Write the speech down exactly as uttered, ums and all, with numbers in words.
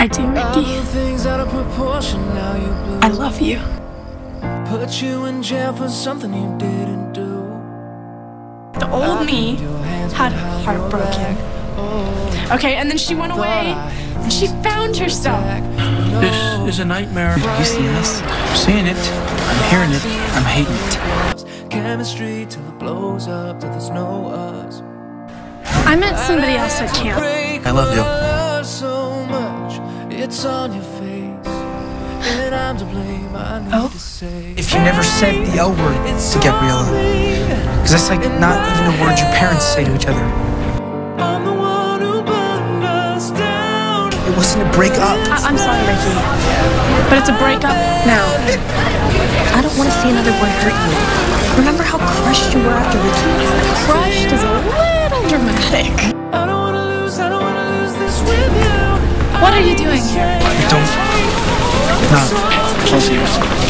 I do, Ricky. I love you. Put you in jail for something you didn't do. The old me had her heartbroken. Okay, and then she went away and she found herself. This is a nightmare. You see this? I'm seeing it. I'm hearing it. I'm hating it. Chemistry till it blows up, till there's no us. I met somebody else at camp. I love you. It's on your face, and I'm to blame. I need oh. to say, if you never said the L word to Gabriella, because that's like not even a word your parents say to each other. I'm the one who burned us down. It wasn't a breakup. I I'm sorry, Ricky, but it's a breakup now. I don't want to see another boy hurt you. Remember how crushed you were after Ricky? Crushed is a little dramatic. I don't want to lose. I don't want to lose this with you. What are you doing here? I don't. Not. Close ears.